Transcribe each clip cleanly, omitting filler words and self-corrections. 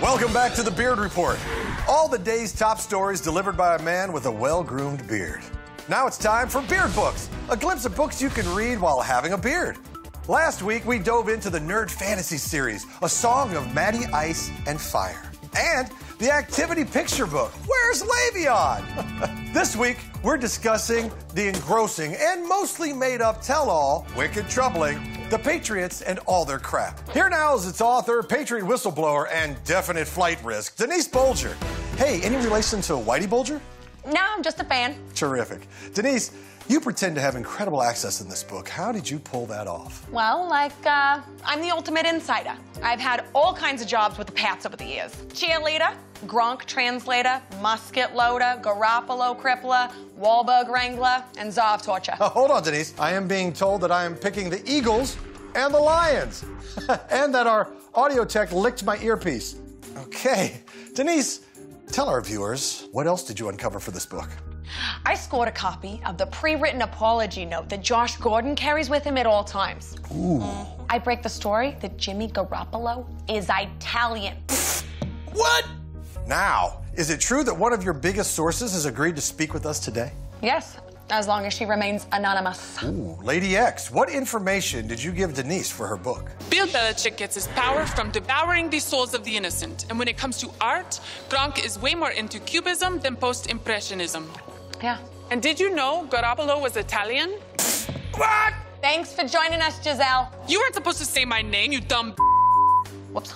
Welcome back to The Beard Report. All the day's top stories delivered by a man with a well-groomed beard. Now it's time for Beard Books, a glimpse of books you can read while having a beard. Last week, we dove into the Nerd Fantasy series, A Song of Matty Ice and Fire, and the activity picture book, Where's Le'Veon? This week, we're discussing the engrossing and mostly made-up tell-all, Wicked Troubling, The Patriots and All Their Crap. Here now is its author, Patriot whistleblower, and definite flight risk, Denise Bulger. Hey, any relation to Whitey Bulger? No, I'm just a fan. Terrific. Denise, you pretend to have incredible access in this book. How did you pull that off? Well, I'm the ultimate insider. I've had all kinds of jobs with the Pats over the years. Cheerleader, Gronk translator, musket loader, Garoppolo crippler, Wahlberg wrangler, and czar of torture. Hold on, Denise. I am being told that I am picking the Eagles and the Lions, and that our audio tech licked my earpiece. Okay, Denise, tell our viewers, what else did you uncover for this book? I scored a copy of the pre-written apology note that Josh Gordon carries with him at all times. Ooh. I break the story that Jimmy Garoppolo is Italian. What? Now, is it true that one of your biggest sources has agreed to speak with us today? Yes, as long as she remains anonymous. Ooh, Lady X, what information did you give Denise for her book? Bill Belichick gets his power from devouring the souls of the innocent. And when it comes to art, Gronk is way more into cubism than post-impressionism. Yeah. And did you know Garoppolo was Italian? What? Thanks for joining us, Giselle. You weren't supposed to say my name, you dumb Whoops.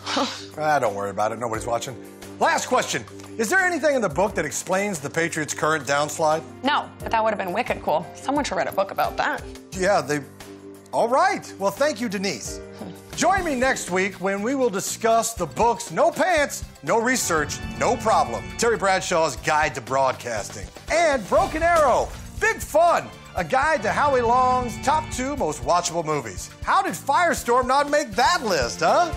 Don't worry about it. Nobody's watching. Last question. Is there anything in the book that explains the Patriots' current downslide? No, but that would have been wicked cool. Someone should write a book about that. Yeah, they... All right. Well, thank you, Denise. Join me next week when we will discuss the books No Pants, No Research, No Problem, Terry Bradshaw's Guide to Broadcasting, and Broken Arrow, Big Fun, a guide to Howie Long's top 2 most watchable movies. How did Firestorm not make that list, huh?